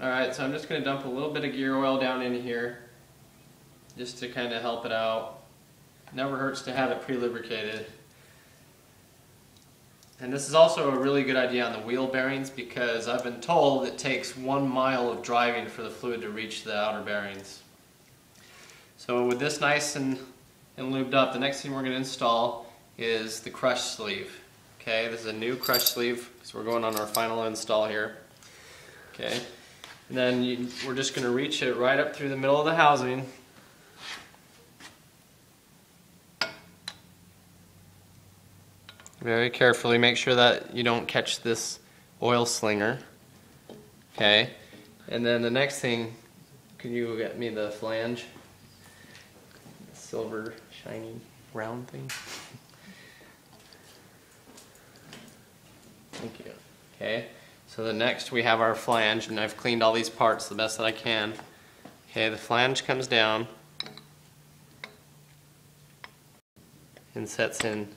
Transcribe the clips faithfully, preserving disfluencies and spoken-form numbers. Alright, so I'm just going to dump a little bit of gear oil down in here just to kind of help it out. Never hurts to have it pre-lubricated. And this is also a really good idea on the wheel bearings because I've been told it takes one mile of driving for the fluid to reach the outer bearings. So with this nice and, and lubed up, the next thing we're going to install is the crush sleeve. Okay, this is a new crush sleeve, so we're going on our final install here. Okay, and then you, we're just going to reach it right up through the middle of the housing. Very carefully, make sure that you don't catch this oil slinger. Okay, and then the next thing, can you get me the flange? Silver, shiny, round thing. Thank you. Okay, so the next we have our flange, and I've cleaned all these parts the best that I can. Okay, the flange comes down and sets in.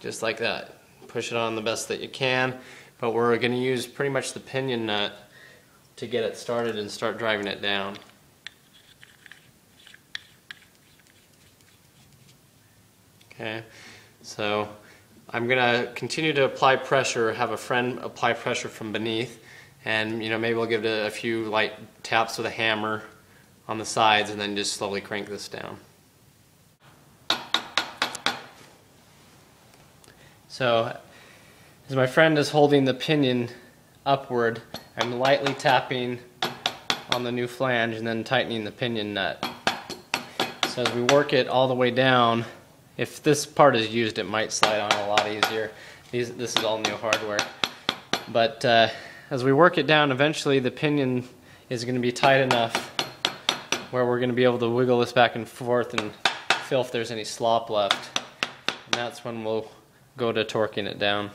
Just like that. Push it on the best that you can, but we're going to use pretty much the pinion nut to get it started and start driving it down. Okay, so I'm going to continue to apply pressure, have a friend apply pressure from beneath, and you know, maybe we'll give it a few light taps with a hammer on the sides and then just slowly crank this down. So, as my friend is holding the pinion upward, I'm lightly tapping on the new flange and then tightening the pinion nut. So as we work it all the way down, if this part is used, it might slide on a lot easier. These, this is all new hardware. But uh, as we work it down, eventually the pinion is going to be tight enough where we're going to be able to wiggle this back and forth and feel if there's any slop left. And that's when we'll go to torquing it down.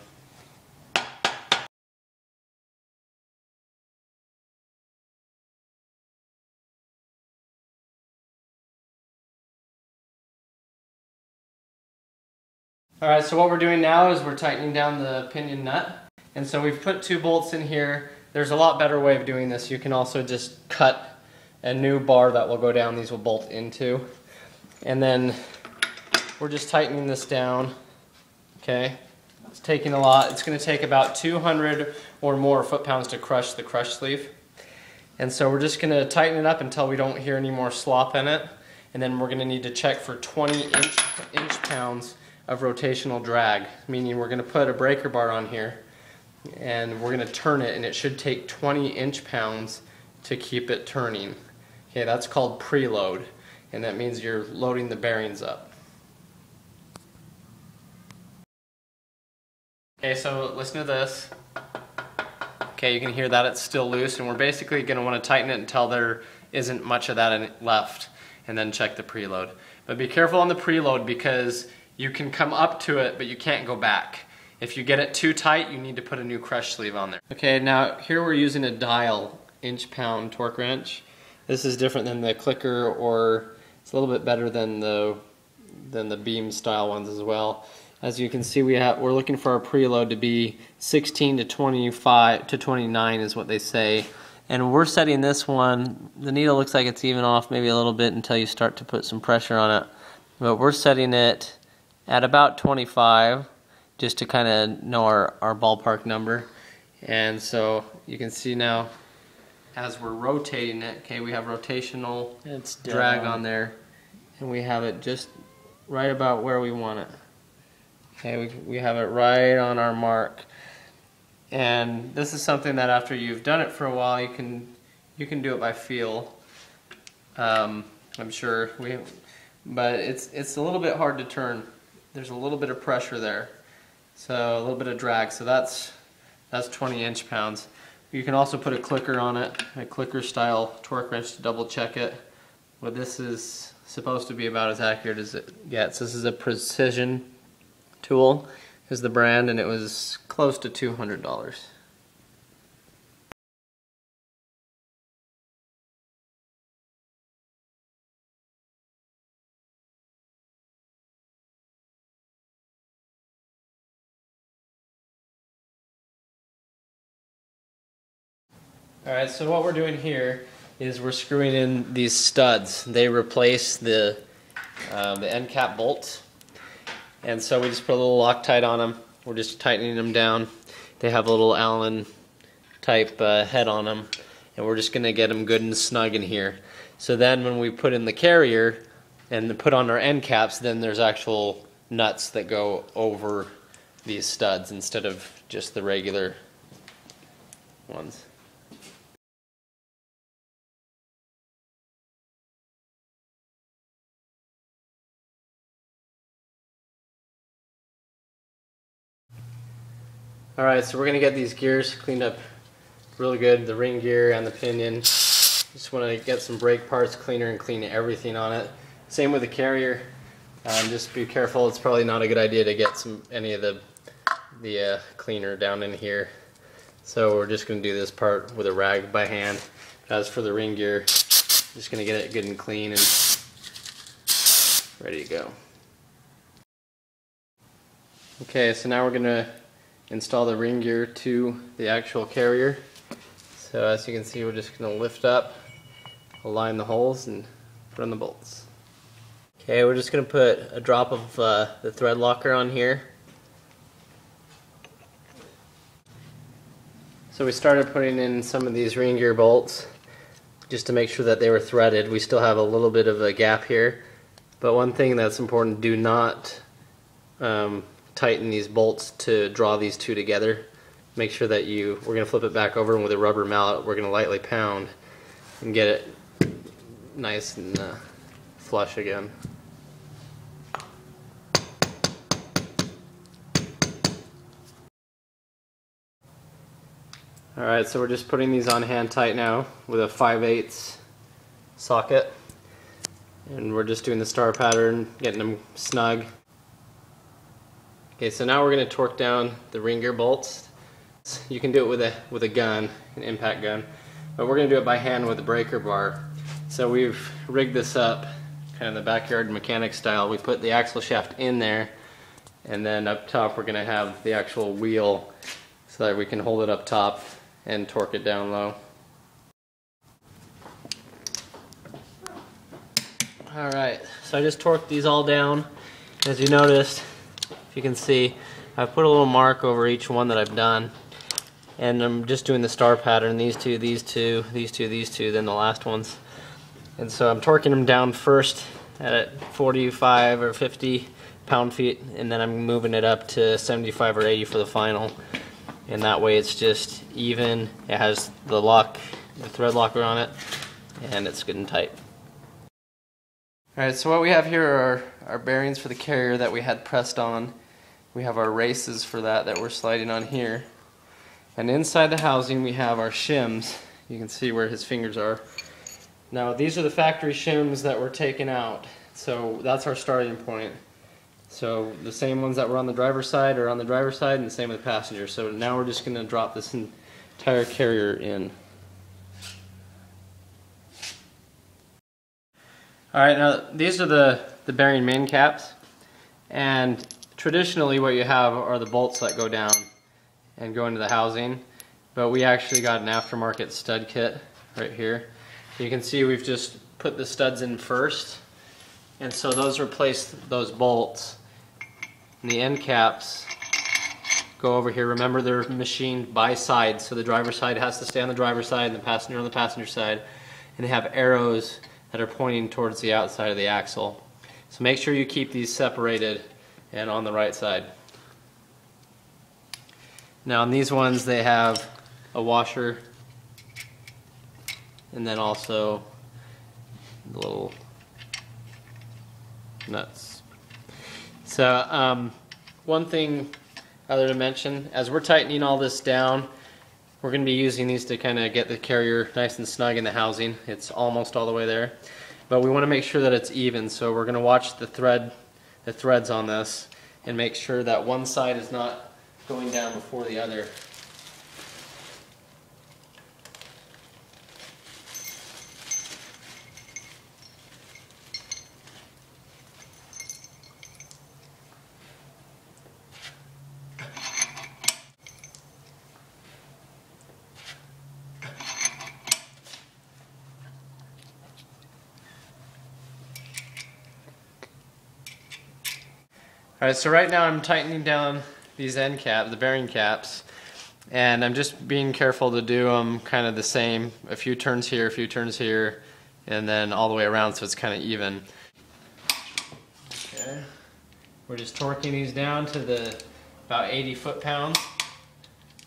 Alright, so what we're doing now is we're tightening down the pinion nut. And so we've put two bolts in here. There's a lot better way of doing this. You can also just cut a new bar that will go down. These will bolt into. And then we're just tightening this down. Okay, it's taking a lot. It's going to take about two hundred or more foot-pounds to crush the crush sleeve. And so we're just going to tighten it up until we don't hear any more slop in it. And then we're going to need to check for twenty inch-pounds of rotational drag, meaning we're going to put a breaker bar on here and we're going to turn it, and it should take twenty inch-pounds to keep it turning. Okay, that's called preload, and that means you're loading the bearings up. Okay, so listen to this. Okay, you can hear that it's still loose, and we're basically going to want to tighten it until there isn't much of that left, and then check the preload. But be careful on the preload because you can come up to it, but you can't go back. If you get it too tight, you need to put a new crush sleeve on there. Okay, now here we're using a dial inch-pound torque wrench. This is different than the clicker, or it's a little bit better than the than the beam style ones as well. As you can see, we have, we're looking for our preload to be sixteen to twenty-five to twenty-nine is what they say. And we're setting this one, the needle looks like it's even off maybe a little bit until you start to put some pressure on it. But we're setting it at about twenty-five just to kind of know our, our ballpark number. And so you can see now as we're rotating it, okay, we have rotational it's drag on there. And we have it just right about where we want it. Okay, we, we have it right on our mark, and this is something that after you've done it for a while, you can you can do it by feel. Um, I'm sure we, but it's it's a little bit hard to turn. There's a little bit of pressure there, so a little bit of drag. So that's that's twenty inch-pounds. You can also put a clicker on it, a clicker style torque wrench to double check it. Well, this is supposed to be about as accurate as it gets. This is a precision tool is the brand, and it was close to two hundred dollars. All right, so what we're doing here is we're screwing in these studs. They replace the, uh, the end cap bolts. And so we just put a little Loctite on them. We're just tightening them down. They have a little Allen type uh, head on them. And we're just gonna get them good and snug in here. So then when we put in the carrier and put on our end caps, then there's actual nuts that go over these studs instead of just the regular ones. All right, so we're gonna get these gears cleaned up really good, the ring gear and the pinion. Just wanna get some brake parts cleaner and clean everything on it. Same with the carrier. Um, just be careful, it's probably not a good idea to get some any of the, the uh, cleaner down in here. So we're just gonna do this part with a rag by hand. As for the ring gear, just gonna get it good and clean and ready to go. Okay, so now we're gonna install the ring gear to the actual carrier. So as you can see, we're just going to lift up, align the holes, and put on the bolts. Okay, we're just going to put a drop of uh, the thread locker on here. So we started putting in some of these ring gear bolts just to make sure that they were threaded. We still have a little bit of a gap here, but one thing that's important, do not um, tighten these bolts to draw these two together. Make sure that you, we're going to flip it back over, and with a rubber mallet we're going to lightly pound and get it nice and uh, flush again. Alright, so we're just putting these on hand tight now with a five eighths socket, and we're just doing the star pattern, getting them snug. Okay, so now we're going to torque down the ring gear bolts. You can do it with a with a gun, an impact gun, but we're going to do it by hand with a breaker bar. So we've rigged this up kind of the backyard mechanic style. We put the axle shaft in there, and then up top we're going to have the actual wheel so that we can hold it up top and torque it down low. Alright, so I just torqued these all down. As you noticed, you can see I've put a little mark over each one that I've done, and I'm just doing the star pattern, these two, these two, these two, these two, then the last ones. And so I'm torquing them down first at forty-five or fifty pound-feet, and then I'm moving it up to seventy-five or eighty for the final, and that way it's just even. It has the lock, the thread locker on it, and it's good and tight. Alright, so what we have here are our bearings for the carrier that we had pressed on. We have our races for that that we're sliding on here, and inside the housing we have our shims. You can see where his fingers are. Now these are the factory shims that were taken out, so that's our starting point. So the same ones that were on the driver's side are on the driver's side, and the same with the passenger. So now we're just going to drop this entire carrier in. Alright, now these are the the bearing main caps, and traditionally what you have are the bolts that go down and go into the housing, but we actually got an aftermarket stud kit right here. You can see we've just put the studs in first, and so those replace those bolts, and the end caps go over here. Remember, they're machined by side, so the driver's side has to stay on the driver's side and the passenger on the passenger side, and they have arrows that are pointing towards the outside of the axle. So make sure you keep these separated and on the right side. Now on these ones they have a washer, and then also the little nuts. So um, one thing other to mention, as we're tightening all this down, we're going to be using these to kind of get the carrier nice and snug in the housing. It's almost all the way there, but we want to make sure that it's even. So we're going to watch the thread, the threads on this, and make sure that one side is not going down before the other. All right, so right now I'm tightening down these end caps, the bearing caps, and I'm just being careful to do them kind of the same, a few turns here, a few turns here, and then all the way around so it's kind of even. Okay. We're just torquing these down to the about eighty foot-pounds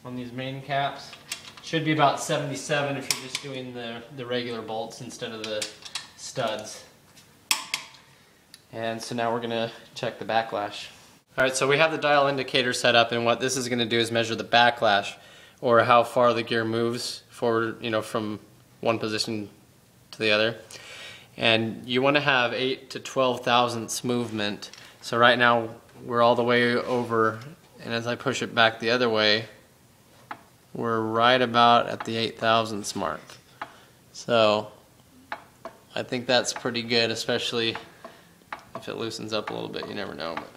on these main caps. Should be about seventy-seven if you're just doing the, the regular bolts instead of the studs. And so now we're gonna check the backlash. All right, so we have the dial indicator set up, and what this is gonna do is measure the backlash, or how far the gear moves forward, you know, from one position to the other. And you wanna have eight to twelve thousandths movement. So right now we're all the way over, and as I push it back the other way, we're right about at the eight thousandths mark. So I think that's pretty good, especially if it loosens up a little bit, you never know. But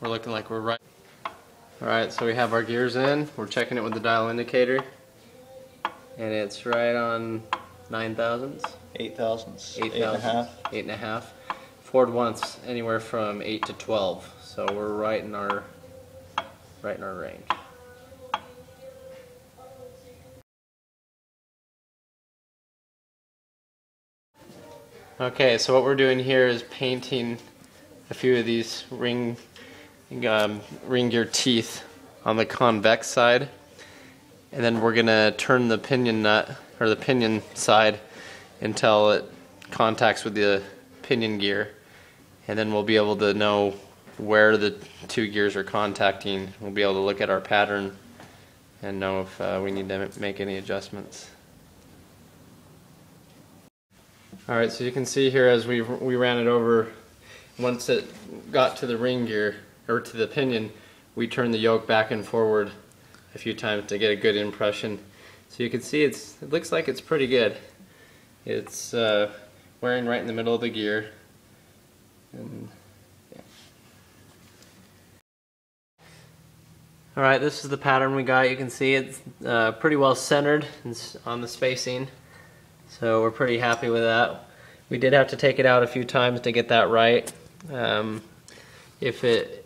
we're looking like we're right. All right, so we have our gears in. We're checking it with the dial indicator, and it's right on nine thousandths, eight thousandths, eight, eight thousandths, and a half. eight and a half. Ford wants anywhere from eight to twelve, so we're right in our right in our range. Okay, so what we're doing here is painting a few of these ring, um, ring gear teeth on the convex side, and then we're gonna turn the pinion nut, or the pinion side, until it contacts with the pinion gear, and then we'll be able to know where the two gears are contacting. We'll be able to look at our pattern and know if uh, we need to make any adjustments. Alright, so you can see here as we we ran it over, once it got to the ring gear, or to the pinion, we turned the yoke back and forward a few times to get a good impression. So you can see it's it looks like it's pretty good. It's uh, wearing right in the middle of the gear. And, yeah. Alright, this is the pattern we got. You can see it's uh, pretty well centered on the spacing. So we're pretty happy with that. We did have to take it out a few times to get that right. Um, if it